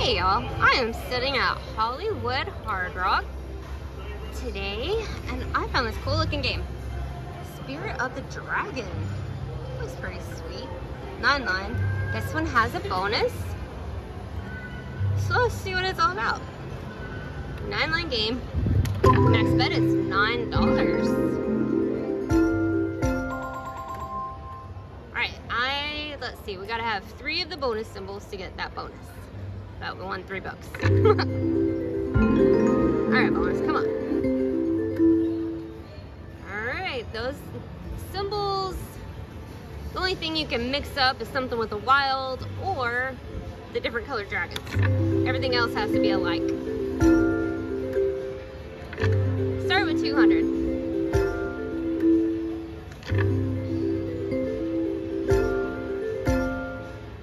Hey y'all, I am sitting at Hollywood Hard Rock today and I found this cool looking game, Spirit of the Dragon. It was pretty sweet. 9-9. This one has a bonus, so let's see what it's all about. 9-9 game. Next bet is $9. Alright, let's see, we gotta have 3 of the bonus symbols to get that bonus. But we won $3. Alright, bonus, come on. Alright, those symbols, the only thing you can mix up is something with the wild or the different colored dragons. Everything else has to be alike. Start with 200.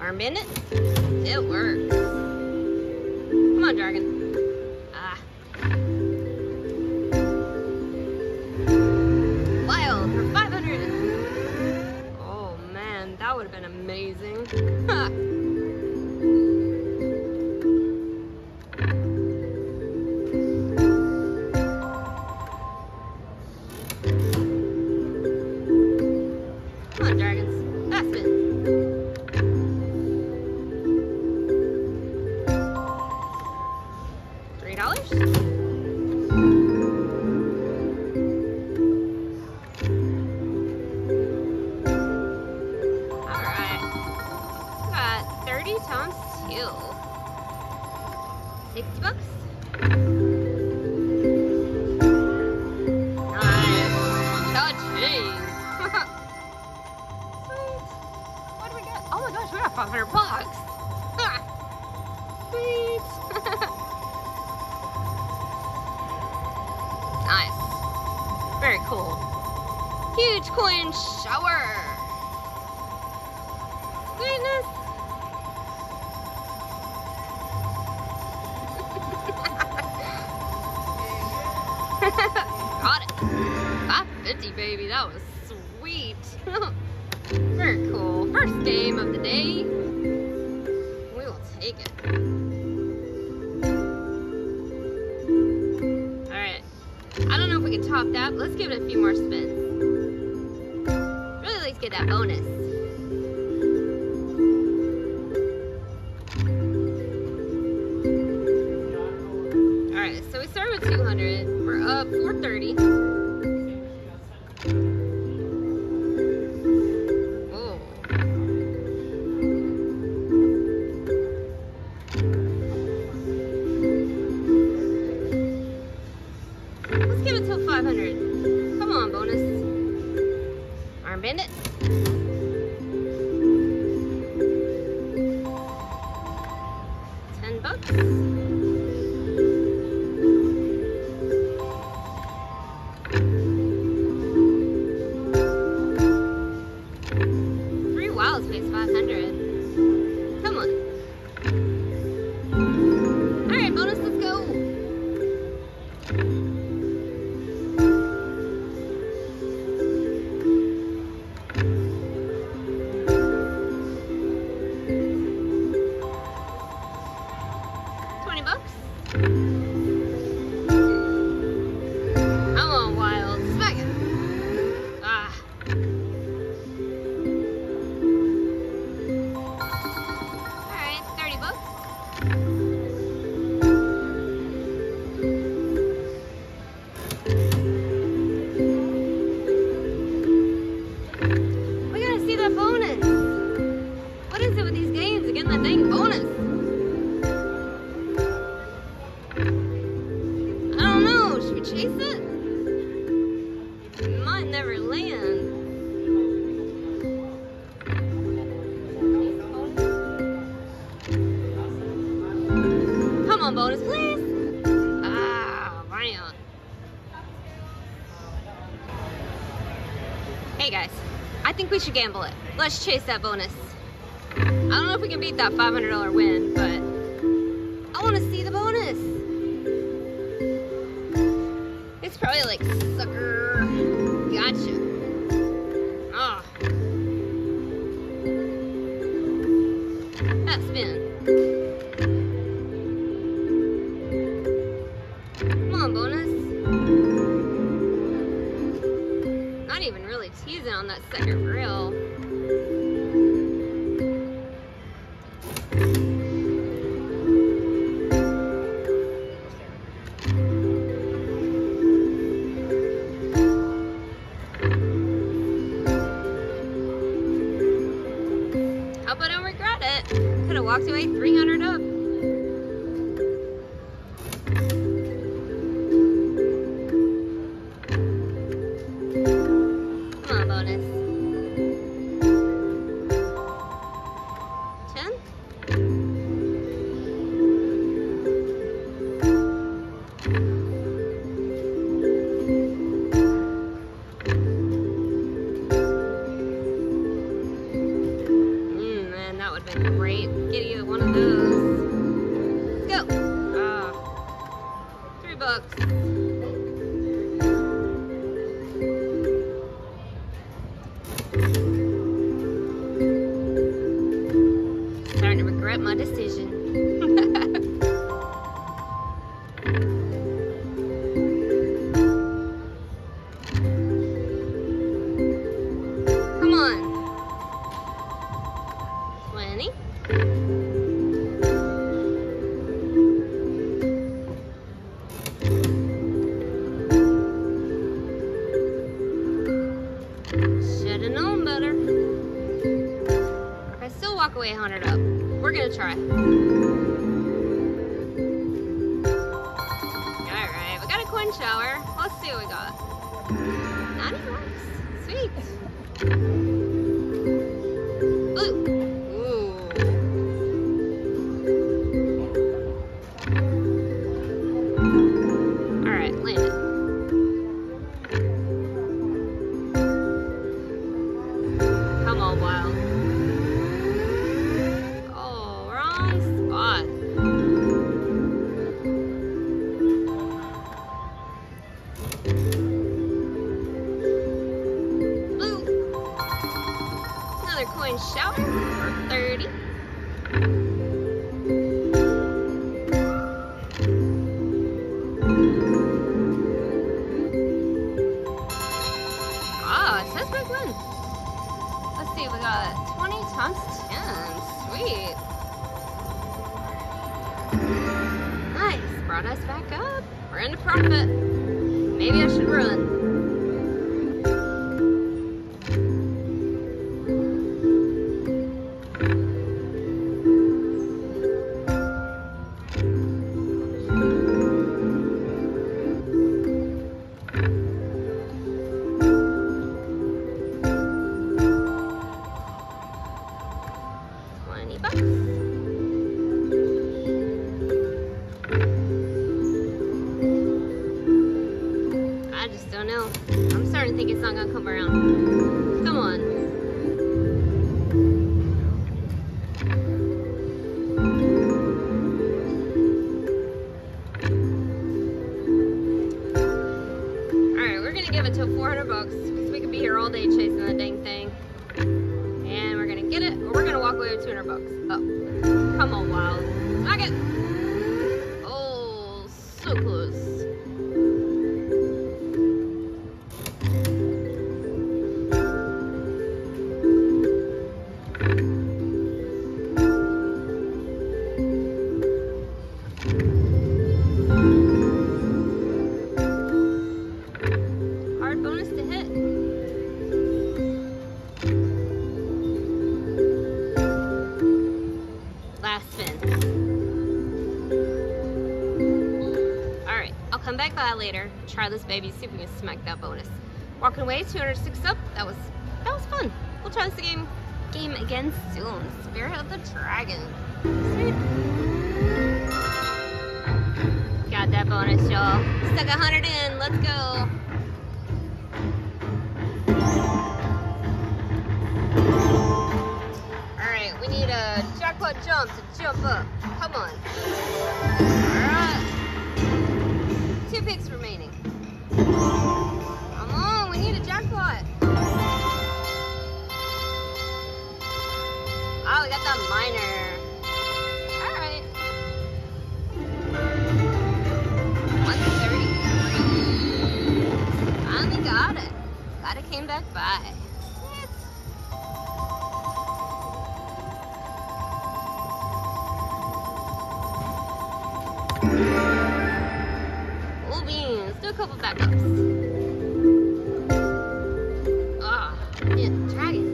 Our minute, it works. Come on, dragon. Ah. Wild for 500. Oh man, that would have been amazing. Ha. Come on, dragons. That's it. $3. Alright. We got 30 times 2. $60. Nice. Touching. Sweet. What do we got? Oh my gosh, we got $500. Nice. Very cool. Huge coin shower. Sweetness. Got it. 550, baby. That was sweet. Very cool. First game of the day. We will take it. I don't know if we can top that, but let's give it a few more spins. Really like to get that bonus. Alright, so we started with 200. We're up 430. Until 500. Come on, bonus. Arm bandit. $10. Three wilds pays 500. Come on. All right, bonus. Let's go. $20. Come on, wild. Smack it. Ah. Alright, $30. We gotta see that bonus. What is it with these games? Again, that dang bonus. Chase it? It might never land. Come on, bonus, please. Ah, man. Hey guys, I think we should gamble it. Let's chase that bonus. I don't know if we can beat that $500 win, but I want to see the bonus. It's probably like, sucker, gotcha. Ah. That spin. on that second rail. Hope I don't regret it. Could have walked away 300 up. Great. Get you one of those. Go. Ah, $3. Starting to regret my decision. Come on. 20. Shoulda known better. If I still walk away 100 up, we're gonna try. Alright, we got a coin shower. Let's see what we got. $90. Sweet. Blue. Coin shower for 30. Ah, it says big win. Let's see, we got 20 times 10. Sweet. Nice. Brought us back up. We're in the profit. Maybe I should run. I just don't know. I'm starting to think it's not gonna come around. Come on. Alright, we're gonna give it till $400 because we could be here all day chasing that dang thing. And we're gonna get it, or we're gonna walk away with $200. Oh, come on, Wild. Knock it! Oh, so close. Alright, I'll come back by later, try this baby, see if we can smack that bonus. Walking away, 206 up, that was fun. We'll try this game again soon. Spirit of the Dragon. Sweet. Got that bonus, y'all. Stuck 100 in, let's go. Alright, we need a jackpot jump to jump up. Come on. Alright. 2 picks remaining. Come on, we need a jackpot. Oh, we got that minor. Alright. 133. Finally got it. Glad I came back by. Old beans, do a couple backups. Ah, oh, yeah, dragon.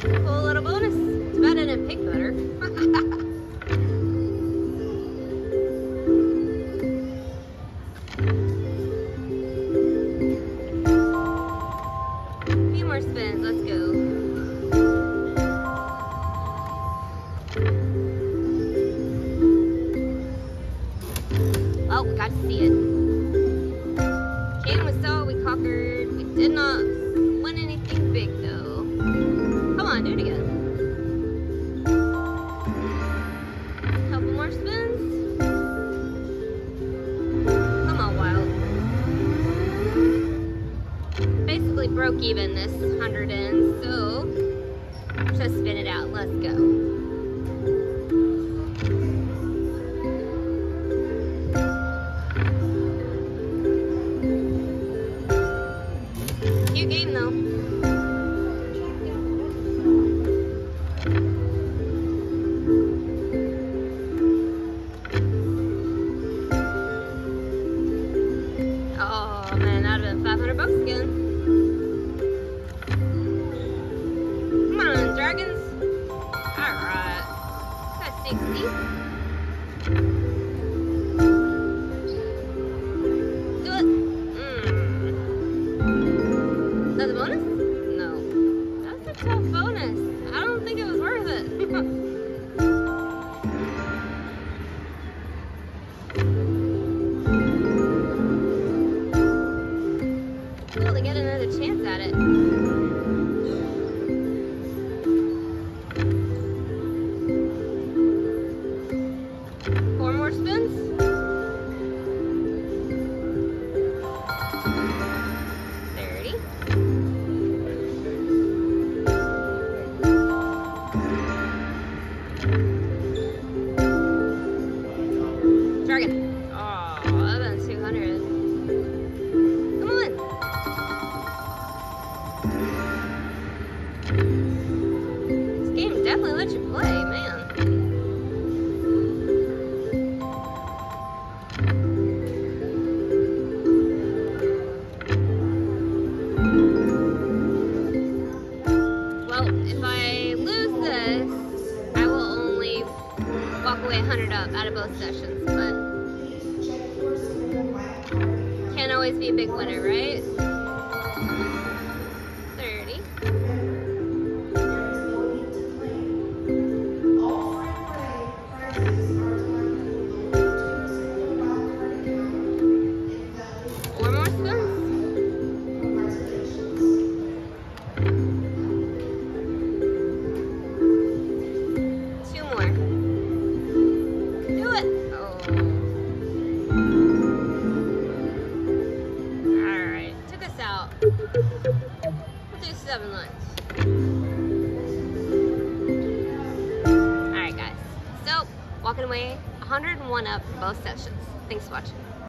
Cool little bonus. Too bad I didn't pick butter. Oh, we got to see it. Caden was so, we conquered. We did not win anything big though. Come on, do it again. A couple more spins. Come on, Wild. Basically broke even this 100 in, so just spin it out. Let's go. Oh man, that would have been 500 bucks again. Come on, dragons. Alright. That's 60. Do it. Is that the bonus? No. That's a tough bonus. I don't think it was worth it. Definitely let you play, man. Well, if I lose this, I will only walk away 100 up out of both sessions, but can't always be a big winner, right? 30. Alright guys, so walking away 101 up both sessions. Thanks for watching.